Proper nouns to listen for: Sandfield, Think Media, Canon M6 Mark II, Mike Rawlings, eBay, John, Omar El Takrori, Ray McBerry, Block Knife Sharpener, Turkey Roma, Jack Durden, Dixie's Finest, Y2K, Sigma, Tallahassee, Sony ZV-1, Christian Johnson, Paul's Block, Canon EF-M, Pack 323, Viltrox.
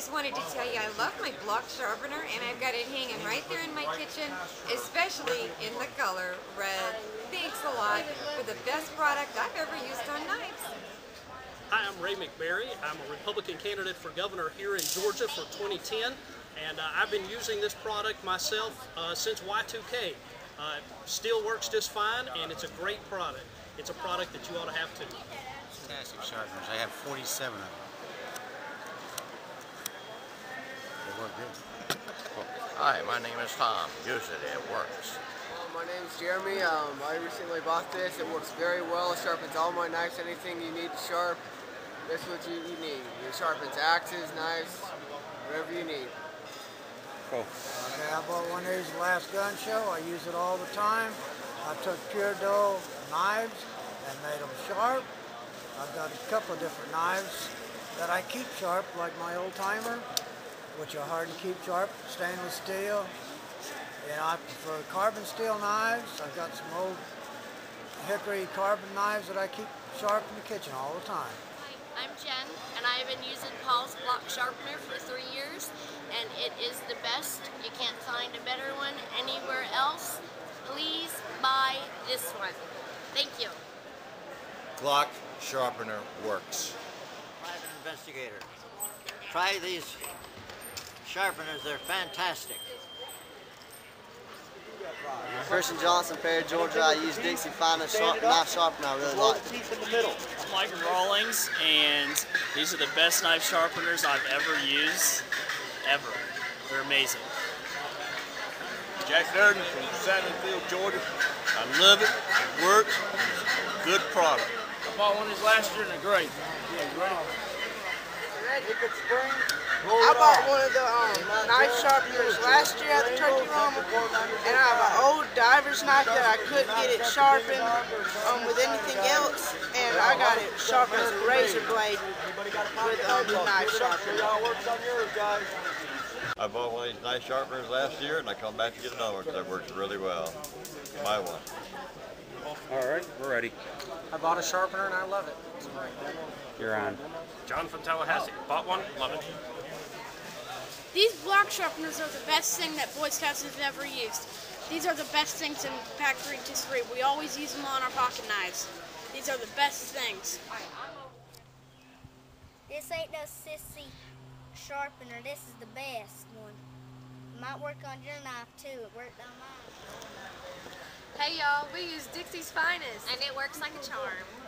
just wanted to tell you I love my block sharpener, and I've got it hanging right there in my kitchen, especially in the color red. Thanks a lot for the best product I've ever used on knives. Hi, I'm Ray McBerry. I'm a Republican candidate for governor here in Georgia for 2010, and I've been using this product myself since Y2K. It still works just fine, and it's a great product. It's a product that you ought to have too. Fantastic sharpeners. I have 47 of them. They work good. Hi, my name is Tom. Usually it works. My name is Jeremy. I recently bought this. It works very well. It sharpens all my knives, anything you need to sharp. That's what you need. It sharpens axes, knives, whatever you need. Cool. Okay, I bought one of these last gun show. I use it all the time. I took pure dough knives and made them sharp. I've got a couple of different knives that I keep sharp, like my old timer, which are hard to keep sharp, stainless steel. And I prefer carbon steel knives. I've got some old hickory carbon knives that I keep sharp in the kitchen all the time. Hi, I'm Jen, and I've been using Paul's Block Sharpener for 3 years, and it is the best. You can't find a better one anywhere else. Please buy this one. Thank you. Block Sharpener works. Private investigator. Try these sharpeners, they're fantastic. Christian Johnson, Perry, Georgia. I use Dixie's Finest knife sharpener. I really like it. I'm Mike Rawlings, and these are the best knife sharpeners I've ever used, ever. They're amazing. Jack Durden from Sandfield, Georgia. I love it. It works. Good product. I bought one this last year and they're great. Yeah, great. I bought one of the knife sharpeners last year at the Turkey Roma, and I have an old diver's knife that I couldn't get it sharpened with anything else, and I got it sharp as a razor blade with the knife sharpener. I bought one of these knife sharpeners last year, and I come back to get another one because it works really well. My one. All right, we're ready. I bought a sharpener and I love it. It's great. You're on. John from Tallahassee. Bought one, love it. These block sharpeners are the best thing that Boy Scouts have ever used. These are the best things in Pack 323. We always use them on our pocket knives. These are the best things. This ain't no sissy sharpener. This is the best one. It might work on your knife too. It worked on mine. Hey y'all, we use Dixie's Finest, and it works like a charm.